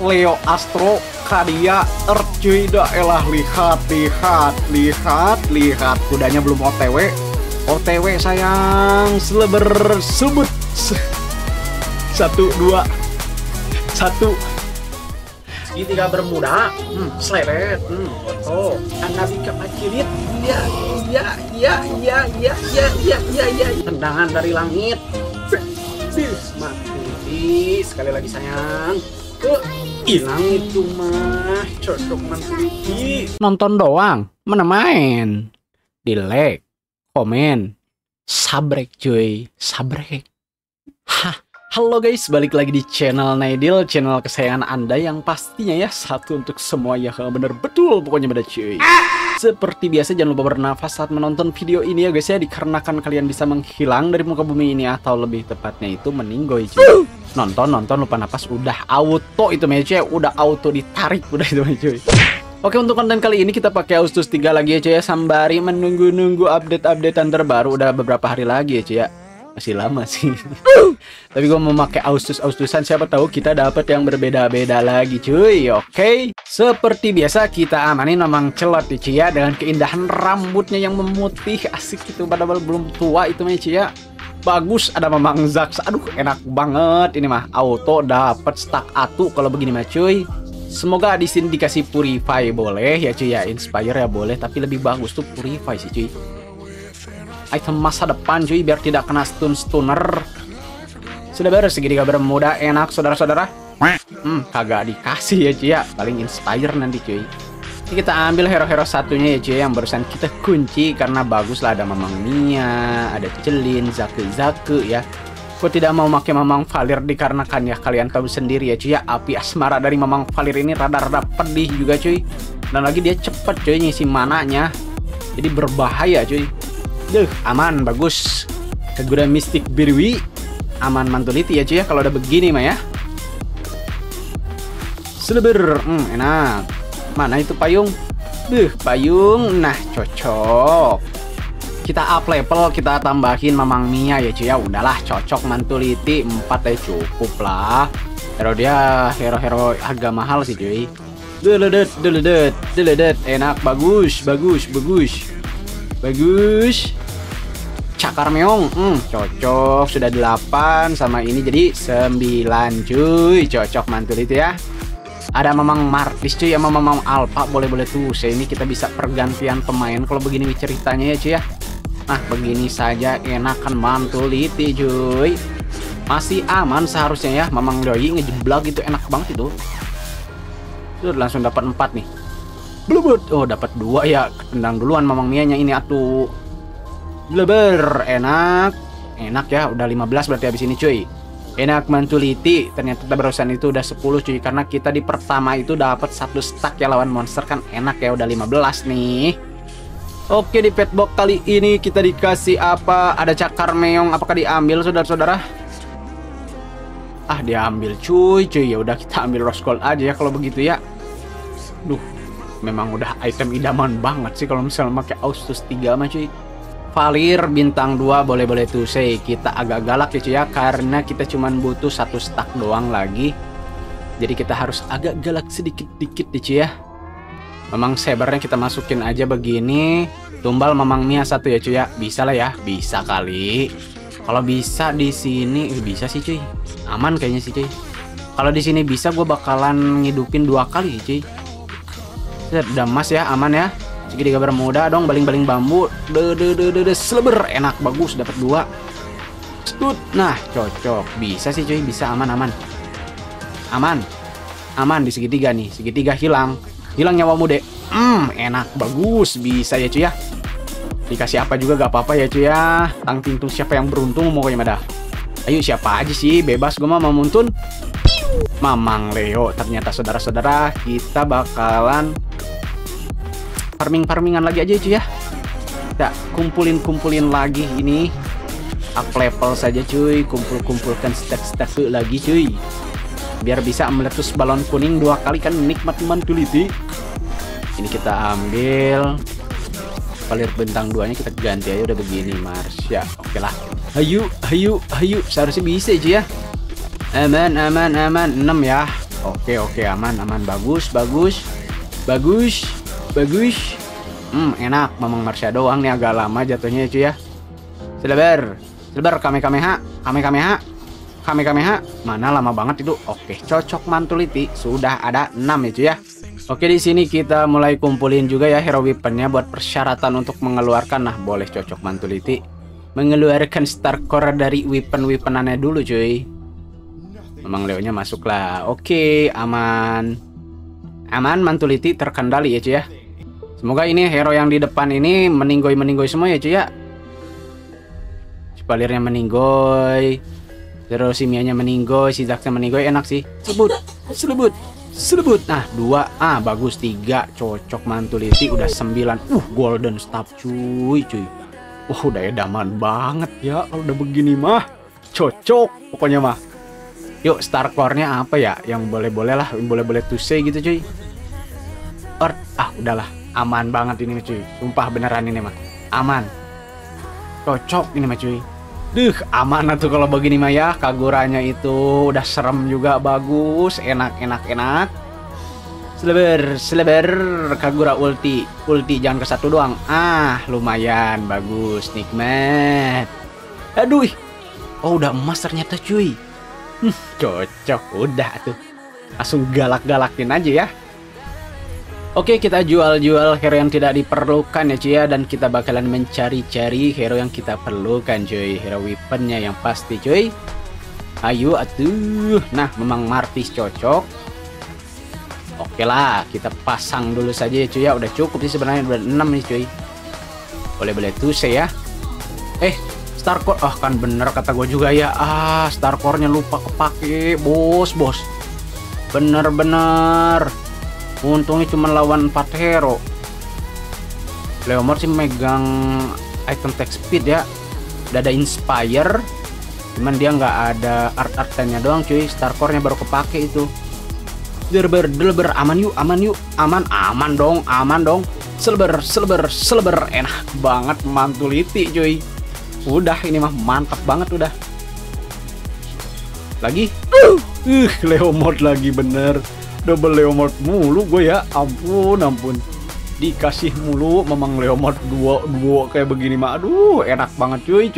Leo Astro, Cadia, Ercuy, daelah, lihat, kudanya belum OTW sayang, seleber sebut. 1, 2, 1. Segitiga bermuda, seleret, foto. Anabika macilit, iya. Tendangan dari langit. Mati, sekali lagi sayang. Hilang itu mah, cocok mati. Nonton doang, mana main. Di like, komen, sabrek cuy, sabrek. Hah. Halo guys, balik lagi di channel Naidil, channel kesayangan Anda yang pastinya ya satu untuk semua ya, bener betul pokoknya beda cuy. Seperti biasa jangan lupa bernafas saat menonton video ini ya guys ya, dikarenakan kalian bisa menghilang dari muka bumi ini atau lebih tepatnya itu meninggoy cuy. Nonton lupa nafas udah auto itu mah cuy, udah auto ditarik udah itu mah cuy. Oke, untuk konten kali ini kita pakai Austus 3 lagi ya cuy ya, sambari menunggu-nunggu update-updatean terbaru udah beberapa hari lagi ya cuy ya. Masih lama sih. Tapi gue mau pakai Austus-Austusan, siapa tahu kita dapat yang berbeda-beda lagi cuy. Oke. Seperti biasa kita amanin memang celot ya cuy ya, dengan keindahan rambutnya yang memutih asik itu, padahal belum tua itu mah cuy ya. Bagus, ada memang Zaks. Aduh, enak banget ini mah. Auto dapat stack atu kalau begini mah cuy. Semoga di sini dikasih purify boleh ya cuy ya, inspire ya boleh, tapi lebih bagus tuh purify sih cuy. Item masa depan cuy, biar tidak kena stunner. Sudah beres segitiga bermuda, enak saudara-saudara. Kagak dikasih ya cuy ya, paling inspire nanti cuy. Ini kita ambil hero-hero satunya ya cuy, yang barusan kita kunci karena bagus lah, ada Mamang Mia, ada Celin, Zaku-Zaku ya. Gue tidak mau pakai Mamang Valir dikarenakan ya kalian tahu sendiri ya cuy ya, api asmara dari Mamang Valir ini rada-rada pedih juga cuy. Dan lagi dia cepet cuy ngisi mananya, jadi berbahaya cuy. Duh, aman, bagus. Kegura mistik Birwi, aman mantuliti ya cuy ya, kalau udah begini mah ya. Seleber, enak. Mana itu payung? Duh, payung, nah cocok. Kita up level, kita tambahin Mamang Mia ya cuy ya, udahlah cocok mantuliti, 4 ya cukup lah. Hero dia, hero-hero agak mahal sih cuy. Deledet, enak, bagus. Cakar meong, cocok, sudah 8 sama ini jadi 9 cuy, cocok mantul itu ya. Ada Mamang Martis cuy sama Mamang Alpha, boleh-boleh tuh. Ini kita bisa pergantian pemain kalau begini ceritanya ya cuy ya. Nah, begini saja enakan mantul itu cuy. Masih aman seharusnya ya, Mamang Doi ngejeblak itu enak banget itu. Tuh langsung dapat 4 nih. Blubut, oh dapat 2 ya, tendang duluan Mamang Mianya ini atuh. Bleber, enak ya, udah 15 berarti habis ini cuy. Enak mantuliti, ternyata barusan itu udah 10 cuy, karena kita di pertama itu dapat 1 stack ya lawan monster kan enak ya, udah 15 nih. Oke, di pet box kali ini kita dikasih apa? Ada cakar meong, apakah diambil saudara-saudara? Ah, diambil cuy, ya udah kita ambil rose gold aja ya kalau begitu ya. Duh, memang udah item idaman banget sih kalau misalnya pakai Austus 3 mah cuy. Valir bintang 2 boleh-boleh tuh say, kita agak galak ya cuy ya, karena kita cuman butuh 1 stack doang lagi. Jadi kita harus agak galak sedikit-dikit ya cuy ya. Memang sabernya kita masukin aja begini. Tumbal Mamang Mia 1 ya cuy ya. Bisa lah ya, bisa kali. Kalau bisa di sini bisa sih cuy. Aman kayaknya sih cuy. Kalau di sini bisa gue bakalan ngidupin 2 kali cuy. Udah emas ya, aman ya. Segitiga bermuda dong, baling-baling bambu. Seleber, enak, bagus, dapat 2. Stut, nah cocok, bisa sih cuy, bisa, aman di segitiga nih, segitiga hilang nyawamu deh. Enak, bagus, bisa ya cuy ya. Dikasih apa juga gak apa-apa ya cuy ya. Tang tintung siapa yang beruntung pokoknya mah dah. Ayo siapa aja sih, bebas gue mah mau muntun. Mamang Leo, ternyata saudara-saudara kita bakalan farming-farmingan lagi aja cuy ya. Kita kumpulin lagi ini. Up level saja cuy, kumpulkan stack lagi cuy. Biar bisa meletus balon kuning 2 kali kan nikmat mantuliti. Ini kita ambil Valir bentang 2-nya kita ganti aja udah begini Marsya. Oke lah. Hayu, seharusnya bisa aja ya. Aman, 6 ya. Oke, aman, bagus. Enak, Mamang Marsha doang nih agak lama jatuhnya ya cuy ya. Selebar, kamehameha. Mana lama banget itu. Oke, cocok mantuliti. Sudah ada 6 ya cuy ya. Oke, di sini kita mulai kumpulin juga ya hero weapon-nya buat persyaratan untuk mengeluarkan. Nah, boleh cocok mantuliti. Mengeluarkan star core dari weapon-weaponannya dulu cuy. Memang Leonya masuk lah. Oke, aman, mantuliti terkendali ya cuy ya. Semoga ini hero yang di depan ini meninggoy semua ya cuy ya. Valirnya meninggoy, terus Simianya meninggoy, si Zaxnya meninggoy, enak sih. Selebut. Nah, 2 bagus, 3 cocok mantuliti, udah 9. Golden staff cuy. Wah, udah edaman banget ya kalau udah begini mah. Cocok pokoknya mah. Yuk, star core-nya apa ya? Yang boleh-boleh lah, boleh-boleh to say gitu cuy. Earth, udahlah, aman banget ini cuy. Sumpah beneran ini mah. Aman. Cocok ini mah cuy. Duh, aman tuh kalau begini mah ya. Kaguranya itu udah serem juga, bagus, enak. Selebar, Kagura ulti jangan ke satu doang. Lumayan bagus, nikmat. Aduh. Udah emas ternyata cuy. Cocok udah tuh. Langsung galak-galakin aja ya. Oke, kita jual-jual hero yang tidak diperlukan ya cuy ya. Dan kita bakalan mencari-cari hero yang kita perlukan cuy. Hero weaponnya yang pasti cuy. Ayo atuh. Nah, memang Martis cocok. Oke lah, kita pasang dulu saja ya cuy ya. Udah cukup sih sebenarnya, udah 6 nih cuy. Boleh-boleh tuh saya ya. Starcore, kan bener kata gue juga ya. Starcore-nya lupa kepake, bos. Bener. Untungnya cuma lawan 4 hero. Leomord sih megang item tech speed ya. Udah ada inspire, cuman dia nggak ada art-artannya doang cuy. Starcore-nya baru kepake itu. Delber, aman dong. Silver, enak banget mantuliti cuy. Udah ini mah mantap banget udah. Lagi. Leomord lagi bener. Double Leomord mulu gue ya, ampun. Dikasih mulu memang Leomord duo kayak begini mah. Aduh, enak banget cuy.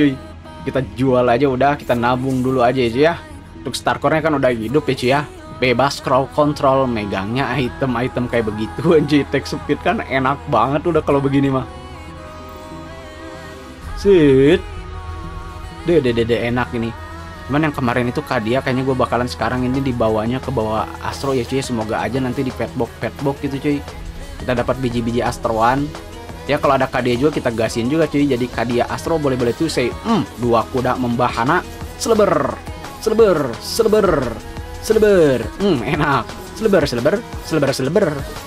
Kita jual aja udah, kita nabung dulu aja ya. Untuk starcore-nya kan udah hidup ya cuy ya. Bebas crowd control, megangnya item-item kayak begitu aja. Tech speed kan enak banget udah kalau begini mah. Sit. Dede enak ini. Cuman yang kemarin itu Cadia, kayaknya gue bakalan sekarang ini dibawanya ke bawah Astro ya cuy. Semoga aja nanti di petbox gitu cuy, kita dapat biji-biji Astroan ya. Kalau ada Cadia juga kita gasin juga cuy. Jadi Cadia Astro boleh-boleh tuh say. 2 kuda membahana. Seleber. Enak.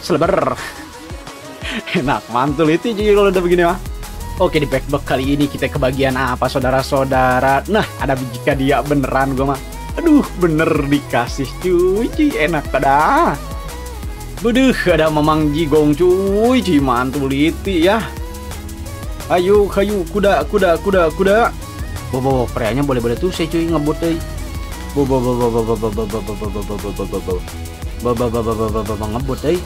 Seleber. Enak mantul itu cuy kalau udah begini mah. Oke, di backpack kali ini kita kebagian apa saudara-saudara? Nah, ada biji Cadia beneran gue mah. Aduh, bener dikasih cuy, enak pada. Buduh, ada memang Jigong cuy, mantuliti ya. Ayo, kuda. Bobo, Freya-nya boleh-boleh tuh saya cuy ngebut deh. Bobo ngebut deh.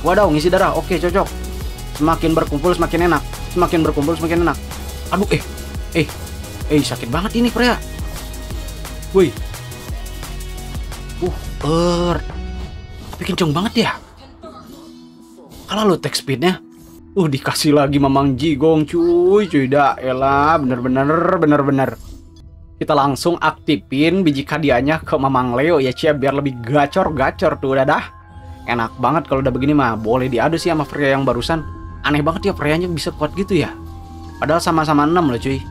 Wadaw, ngisi darah. Oke, cocok. Semakin berkumpul semakin enak. Aduh, sakit banget ini Freya. Woi. Bikin kenceng banget ya. Kalah lo tech speednya. Dikasih lagi Mamang Jigong cuy. Dah elah, bener. Kita langsung aktifin biji Cadianya ke Mamang Leo ya cuy, biar lebih gacor tuh udah dah. Enak banget kalau udah begini mah. Boleh diadu sih sama Freya yang barusan. Aneh banget ya Freya-nya bisa kuat gitu ya. Padahal sama-sama 6 loh cuy.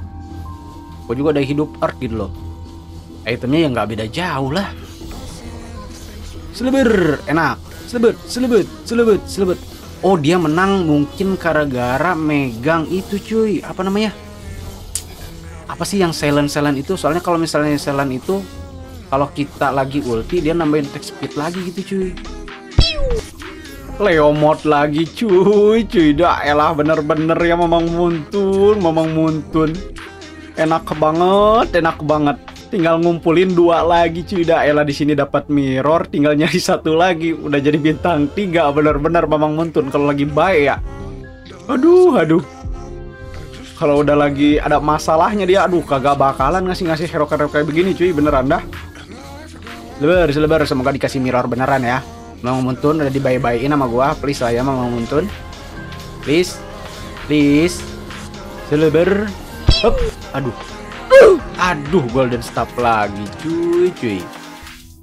Gue juga ada hidup earth gitu loh. Itemnya ya nggak beda jauh lah. Seleber, enak. Selebet. Dia menang mungkin gara-gara megang itu cuy. Apa namanya? Apa sih yang silent itu? Soalnya kalau misalnya silent itu, kalau kita lagi ulti dia nambahin attack speed lagi gitu cuy. Leomord lagi cuy. Dah elah, bener-bener ya Mamang Muntun. enak banget, tinggal ngumpulin dua lagi cuy. Dah elah, di sini dapat mirror, tinggal nyari satu lagi, udah jadi bintang 3, benar-benar Mamang Muntun kalau lagi baik ya. Aduh, aduh. Kalau udah lagi ada masalahnya dia, aduh kagak bakalan ngasih hero-hero kayak begini cuy, beneran dah. Lebar, semoga dikasih mirror beneran ya. Mamang Muntun udah dibayi-bayiin sama gua, please lah ya Mamang Muntun. Please. Silver. Hop. Aduh. Aduh, golden staff lagi cuy.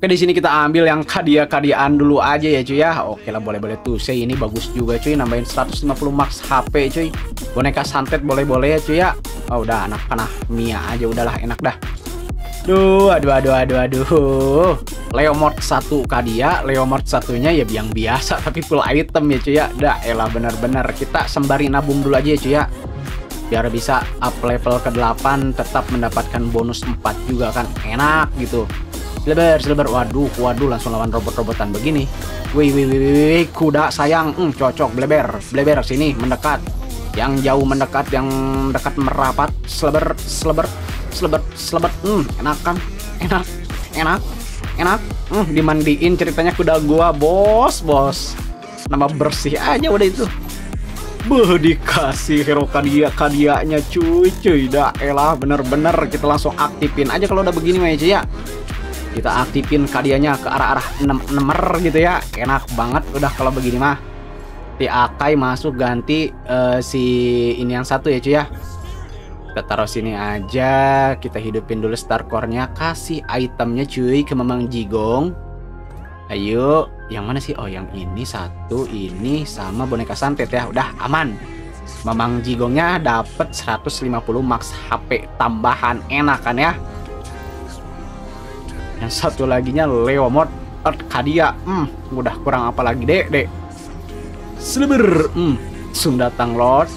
Oke, di sini kita ambil yang kadia-kadiaan dulu aja ya cuy ya. Oke lah, boleh-boleh tuh. Say ini bagus juga cuy, nambahin 150 max HP cuy. Boneka santet boleh-boleh ya cuy ya. Oh, udah anak panah Mia aja, udahlah enak dah. Duh, aduh. Leomord 1 Kadia, Leomord satunya ya yang biasa tapi full item ya cuy ya. Dah elah, bener-bener kita sembari nabung dulu aja ya cuy ya, biar bisa up level ke 8 tetap mendapatkan bonus 4 juga kan, enak gitu. Silver, waduh langsung lawan robot-robotan begini. Wih, kuda sayang, cocok. Bleber sini mendekat, yang jauh mendekat, yang dekat merapat. Slebert, enak kan, enak. Dimandiin ceritanya kuda gua, bos. Nama bersih aja udah itu. Beuh, dikasih hero kadia-kadianya cuy. Dah elah, bener-bener kita langsung aktifin aja kalau udah begini mah ya cuy ya. Kita aktifin kadianya ke arah-arah nomor gitu ya. Enak banget udah kalau begini mah. Ti Akai masuk ganti si ini yang satu ya cuy ya. Kita taruh sini aja, kita hidupin dulu star core-nya, kasih itemnya cuy ke Mamang Jigong. Ayo, yang mana sih? Oh, yang ini satu, ini sama boneka santet ya. Udah aman. Mamang Jigongnya dapat 150 max HP tambahan, enak kan ya. Yang satu laginya Leomord Kadia. Udah kurang apa lagi, Dek? Silver. Sum datang, Lord.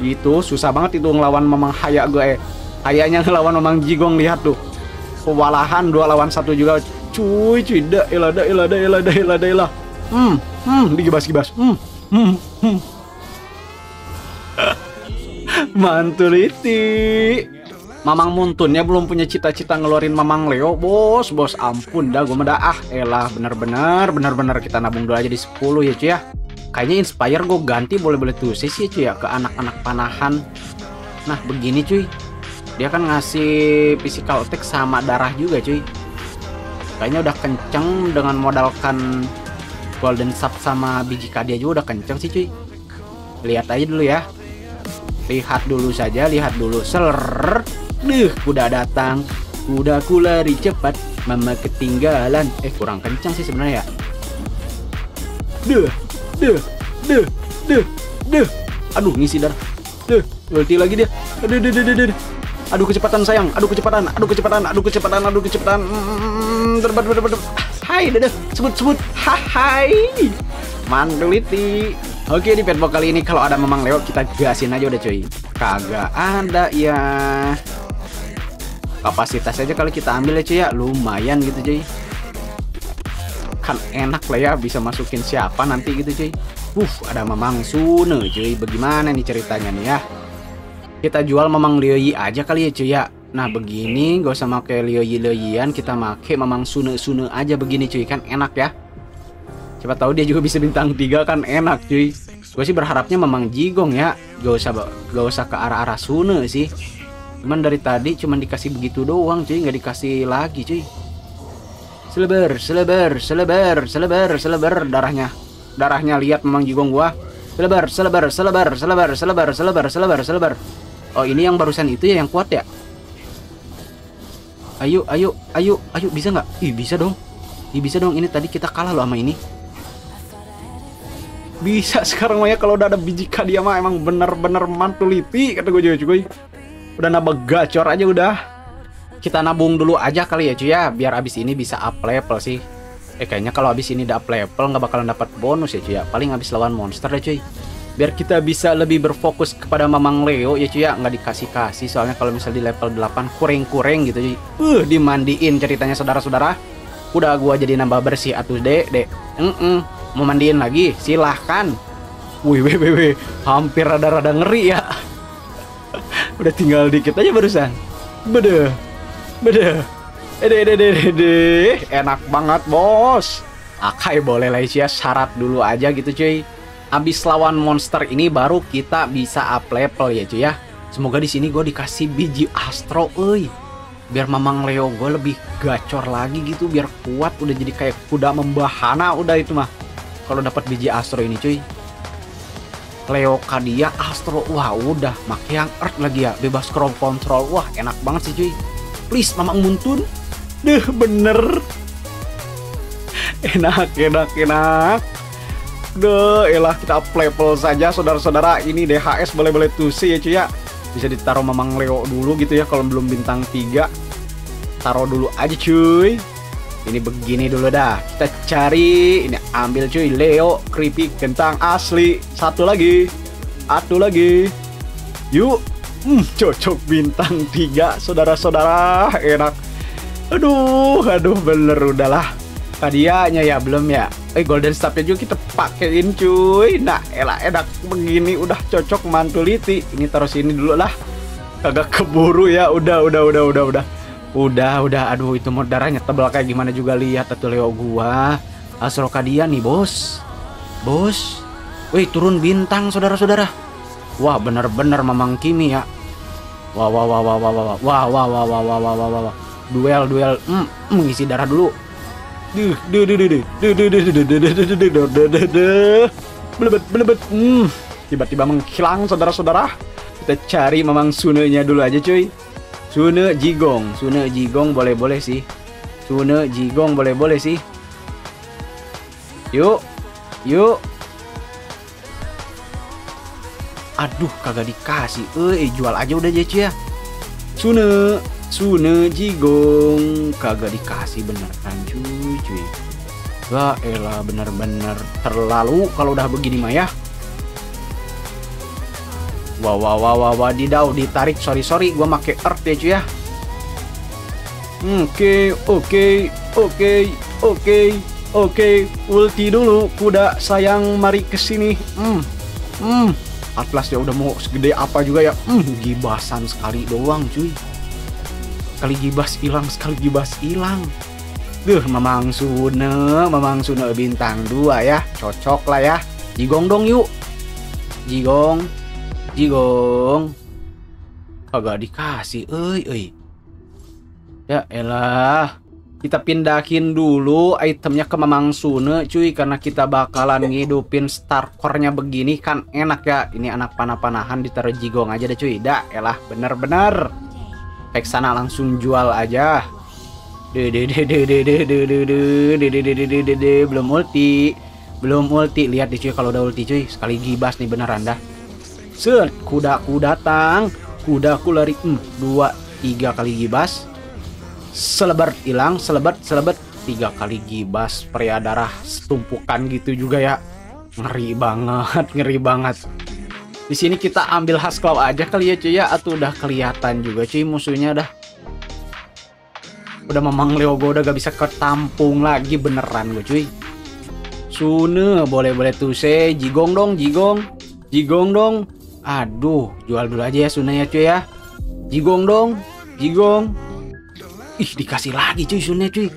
Itu susah banget itu ngelawan Mamang Hayak gue. Hayaknya ngelawan Mamang Jigong, lihat tuh. Kewalahan 2 lawan 1 juga. Cuy, dah elah. Digibas. Mantuliti. Mamang Muntunnya belum punya cita-cita ngeluarin Mamang Leo, bos. Ampun dah, gue mah dah. Elah, bener-bener kita nabung dulu aja di 10 ya cuy ya. Kayaknya inspire gue ganti boleh-boleh tuh sih cuy ya, ke anak-anak panahan. Nah begini cuy, dia kan ngasih physical attack sama darah juga cuy. Kayaknya udah kenceng dengan modalkan golden sub sama biji kadia juga udah kenceng sih cuy. Lihat aja dulu ya, lihat dulu. Seler, kuda datang, kudaku lari cepat, mama ketinggalan. Kurang kenceng sih sebenarnya ya. Duh. Aduh, ngisi darah. Duh, ulti lagi dia. Aduh. Aduh kecepatan sayang. Terbang. Hai, dadah. Sebut. Hai. Manduliti. Oke, di petbox kali ini kalau ada Mamang Leo kita gasin aja udah cuy. Kagak ada ya. Kapasitas aja kalau kita ambil ya cuy ya, lumayan gitu cuy. Kan enak lah ya, bisa masukin siapa nanti gitu cuy. Ada Mamang Sune cuy. Bagaimana nih ceritanya nih ya? Kita jual Mamang Leoyi aja kali ya cuy ya. Nah begini, gak usah pakai Leoyi-Leoyian, kita pakai Mamang Sune-Sune aja begini cuy, kan enak ya. Siapa tahu dia juga bisa bintang 3 kan enak cuy. Gue sih berharapnya Mamang Jigong ya. Gak usah ke arah-arah Sune sih. Cuman dari tadi cuman dikasih begitu doang cuy, nggak dikasih lagi cuy. Selebar darahnya, lihat Mamang Jigong gua. Selebar. Oh, ini yang barusan itu ya yang kuat ya. Ayo, bisa nggak? Ih, bisa dong. Ini tadi kita kalah loh sama ini. Bisa sekarang mah ya kalau udah ada biji kadia mah emang bener-bener mantuliti kata gue cuy. Udah nambah gacor aja udah. Kita nabung dulu aja kali ya cuy ya, biar abis ini bisa up level sih. Kayaknya kalau abis ini udah up level nggak bakalan dapat bonus ya cuy ya, paling abis lawan monster ya cuy. Biar kita bisa lebih berfokus kepada Mamang Leo ya cuy ya, nggak dikasih-kasih soalnya kalau misal di level 8 kureng-kureng gitu cuy. Dimandiin ceritanya saudara-saudara. Udah gua jadi nambah bersih atuh dek. Mau mandiin lagi silahkan. Wih, hampir rada-rada ngeri ya. Udah tinggal dikit aja barusan. Bede. Bede. Enak banget, Bos. Akai boleh lah ya, syarat dulu aja gitu cuy. Abis lawan monster ini baru kita bisa up level ya cuy ya. Semoga di sini gue dikasih biji astro euy. Biar Mamang Leo gue lebih gacor lagi gitu, biar kuat, udah jadi kayak kuda membahana udah itu mah. Kalau dapat biji astro ini cuy. Leo Cadia astro, wah udah make yang earth lagi ya, bebas crowd control. Wah, enak banget sih cuy. Please Mamang Muntun. Deh bener. Enak. Duh, elah kita up level saja saudara-saudara. Ini DHS boleh-boleh tusi ya cuy ya. Bisa ditaruh Mamang Leo dulu gitu ya kalau belum bintang 3. Taruh dulu aja cuy. Ini begini dulu dah. Kita cari, ini ambil cuy, Leo creepy kentang asli. Satu lagi. Satu lagi. Yuk. Cocok bintang 3 saudara-saudara. Enak. Aduh bener udahlah. Kadianya ya belum ya. Golden staffnya juga kita pakein cuy. Nah elah enak begini udah cocok mantuliti. Ini taruh sini dulu lah. Kagak keburu ya. Udah. Aduh itu mau darahnya tebal kayak gimana juga lihat tuh Leo gua. Astro Cadia nih bos. Bos. Wih turun bintang saudara-saudara. Wah bener-bener Mamang Kimi ya. Wah. Duel. Mengisi darah dulu. Belebet. Tiba-tiba menghilang saudara-saudara. Kita cari Mamang Sune-nya dulu aja cuy. Sune Jigong boleh-boleh sih. Yuk. Aduh kagak dikasih. Jual aja udah aja cuy ya. Sune Jigong kagak dikasih beneran cuy. Wah elah bener-bener terlalu kalau udah begini mah ya. Wah ditarik sorry gua make earth ya cuy ya. Oke. Ulti dulu kuda sayang mari kesini. Atlas ya udah mau segede apa juga ya. Gibasan sekali doang cuy. Sekali gibas hilang. Duh, Mamang Sune bintang 2 ya. Cocok lah ya. Jigong dong yuk. Jigong. Kagak dikasih, euy. Ya elah. Kita pindahin dulu itemnya ke Mamang Sune cuy karena kita bakalan ngidupin star core-nya begini kan enak ya. Ini anak panah-panahan ditaruh Jigong aja deh cuy. Dah elah bener-bener. Vexana langsung jual aja. Belum ulti. Lihat deh cuy kalau udah ulti cuy. Sekali gibas nih beneran dah. Set, kudaku datang. Kudaku lari. 2, 3 kali gibas. Selebert hilang, selebert 3 kali gibas. Pria darah setumpukan gitu juga ya. Ngeri banget. Di sini kita ambil khas claw aja kali ya cuy ya, atau udah kelihatan juga cuy musuhnya dah. Udah Mamang Leo gue udah gak bisa ketampung lagi beneran gue cuy. Sune boleh tuh se, Jigong dong. Aduh, jual dulu aja ya Sune ya cuy ya. Jigong dong. Ih, dikasih lagi cuy Sune cuy.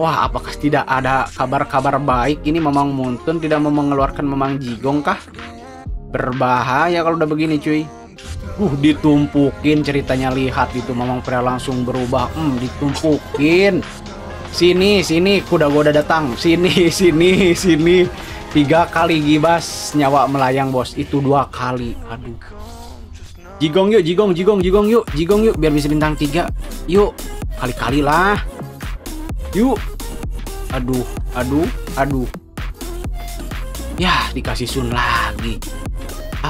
Wah, apakah tidak ada kabar-kabar baik ini? Mamang Muntun tidak mau mengeluarkan Mamang Jigong kah? Berbahaya kalau udah begini cuy. Ditumpukin ceritanya, lihat itu Mamang Freya langsung berubah. Ditumpukin. Sini kuda goda datang. Sini. 3 kali gibas nyawa melayang bos. Itu 2 kali. Aduh. Jigong yuk biar bisa bintang 3. Yuk. Kali-kali lah. Yuk. Aduh. Yah, dikasih Sun lagi.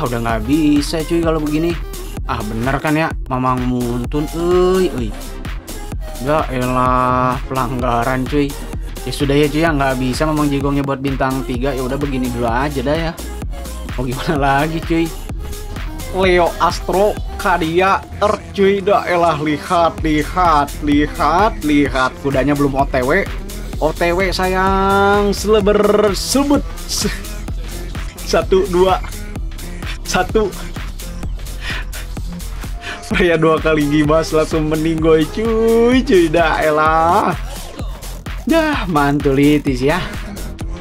Udah nggak bisa cuy kalau begini. Bener kan ya Mamang Muntun. Gak elah pelanggaran cuy. Ya sudah ya cuy ya, nggak bisa Mamang Jigongnya buat bintang 3. Ya udah begini dulu aja dah ya. Mau gimana lagi cuy. Leo Astro Cadia cuy. Dah elah lihat kudanya belum otw sayang. Seleber sebut 1, 2 1 Freya dua kali gibas langsung meninggoy cuy. Dah elah. Dah mantulitis ya.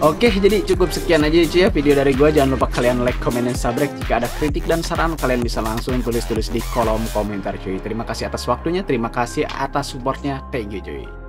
Oke, jadi cukup sekian aja cuy ya video dari gua. Jangan lupa kalian like, komen, dan subscribe. Jika ada kritik dan saran, kalian bisa langsung tulis di kolom komentar cuy. Terima kasih atas waktunya, terima kasih atas supportnya. Thank you cuy.